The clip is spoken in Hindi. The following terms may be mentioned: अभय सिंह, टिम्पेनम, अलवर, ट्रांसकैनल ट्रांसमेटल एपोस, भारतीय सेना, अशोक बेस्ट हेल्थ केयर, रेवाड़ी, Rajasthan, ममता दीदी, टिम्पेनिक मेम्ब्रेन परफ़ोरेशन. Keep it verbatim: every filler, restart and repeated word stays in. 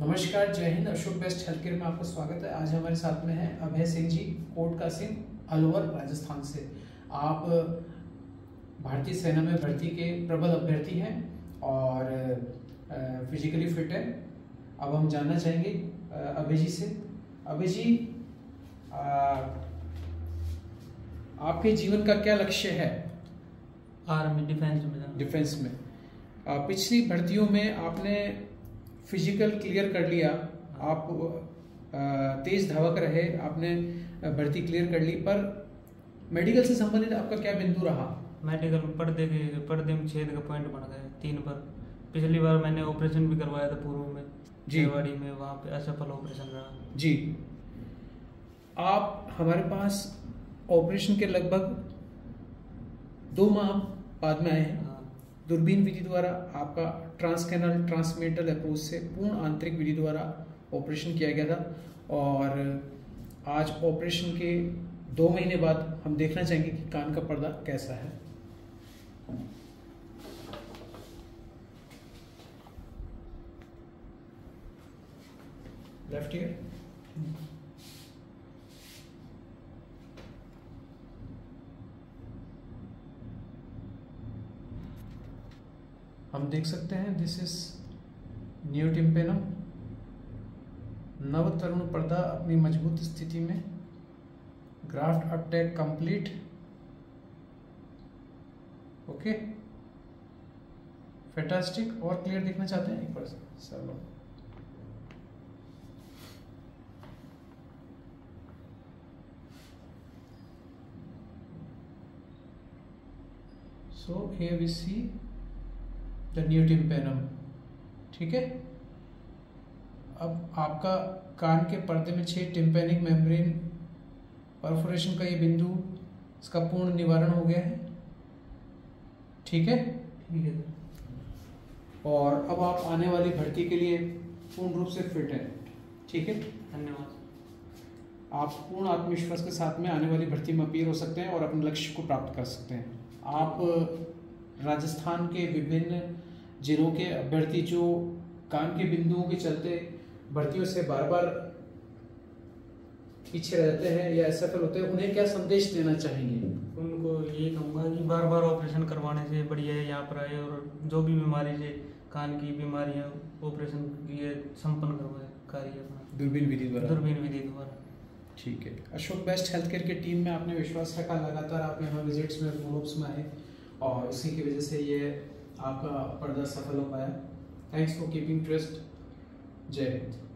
नमस्कार, जय हिंद। अशोक बेस्ट हेल्थ केयर में आपका स्वागत है। आज हमारे साथ में है अभय सिंह जी, कोट का सिंह, अलवर राजस्थान से। आप भारतीय सेना में भर्ती के प्रबल अभ्यर्थी हैं और फिजिकली फिट हैं। अब हम जानना चाहेंगे अभय जी से। अभय जी, आपके जीवन का क्या लक्ष्य है? आर्मी, डिफेंस में। डिफेंस में पिछली भर्तियों में आपने फिजिकल क्लियर कर लिया, आप तेज धावक रहे, आपने भर्ती क्लियर कर ली, पर मेडिकल से संबंधित आपका क्या बिंदु रहा? मेडिकल पर्दे के पर्दे में छेद का पॉइंट बन गए तीन पर। पिछली बार मैंने ऑपरेशन भी करवाया था पूर्व में जी, रेवाड़ी में, वहाँ पे असफल ऑपरेशन रहा जी। आप हमारे पास ऑपरेशन के लगभग दो माह बाद में आए हैं। दूरबीन विधि द्वारा आपका ट्रांसकैनल ट्रांसमेटल एपोस से पूर्ण आंतरिक विधि द्वारा ऑपरेशन किया गया था और आज ऑपरेशन के दो महीने बाद हम देखना चाहेंगे कि कान का पर्दा कैसा है। लेफ्ट ईयर, हम देख सकते हैं दिस इज न्यू टिम्पेनम। नव तरुण पर्दा अपनी मजबूत स्थिति में, graft uptake complete, okay, fantastic. और क्लियर देखना चाहते हैं एक बार सर लोग। So here we see the new टिम्पेनम, ठीक है। अब आपका कान के पर्दे में छह टिम्पेनिक मेम्ब्रेन परफ़ोरेशन का ये बिंदु, इसका पूर्ण निवारण हो गया है, ठीक है ठीक है। और अब आप आने वाली भर्ती के लिए पूर्ण रूप से फिट हैं, ठीक है, धन्यवाद। आप पूर्ण आत्मविश्वास के साथ में आने वाली भर्ती में अपीयर हो सकते हैं और अपने लक्ष्य को प्राप्त कर सकते हैं। आप राजस्थान के विभिन्न जिलों के अभ्यर्थी जो कान के बिंदुओं के चलते भर्तियों से बार बार पीछे रहते हैं या असफल होते हैं, उन्हें क्या संदेश देना चाहेंगे? उनको ये कहूँगा कि बार बार ऑपरेशन करवाने से बढ़िया है यहाँ पर आए और जो भी बीमारी से कान की बीमारियाँ ऑपरेशन ये संपन्न करवाए कार्य दूरबीन विधि द्वारा दूरबीन विधि द्वारा, ठीक है। अशोक बेस्ट हेल्थ केयर की टीम में आपने विश्वास रखा, लगातार आप यहाँ विजिट्स में ग्रुप्स में आए और उसी की वजह से ये आपका पर्दा सफल हो पाया। Thanks for keeping trust. जय हिंद।